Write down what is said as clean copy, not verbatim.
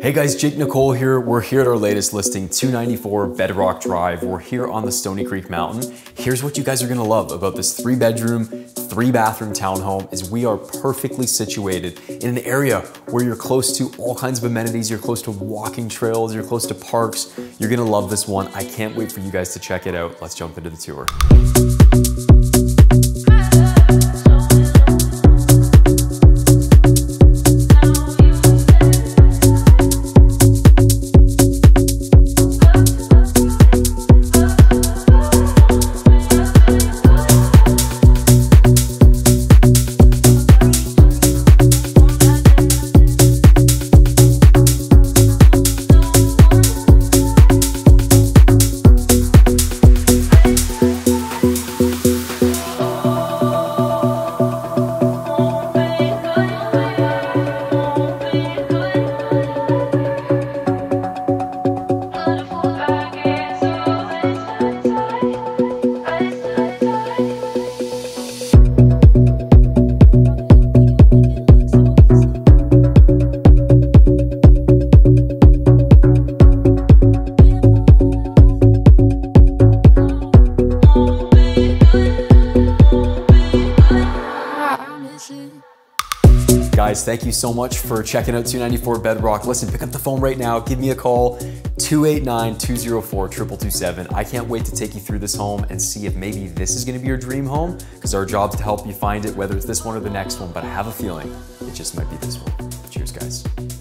Hey guys, Jake Nicolle here. We're here at our latest listing, 294 Bedrock Drive. We're here on the Stony Creek Mountain. Here's what you guys are gonna love about this 3-bedroom, 3-bathroom townhome is we are perfectly situated in an area where you're close to all kinds of amenities, you're close to walking trails, you're close to parks. You're gonna love this one. I can't wait for you guys to check it out. Let's jump into the tour. Guys, thank you so much for checking out 294 Bedrock. Listen, pick up the phone right now. Give me a call, 289-204-2227. I can't wait to take you through this home and see if maybe this is gonna be your dream home, because our job's to help you find it, whether it's this one or the next one, but I have a feeling it just might be this one. Cheers, guys.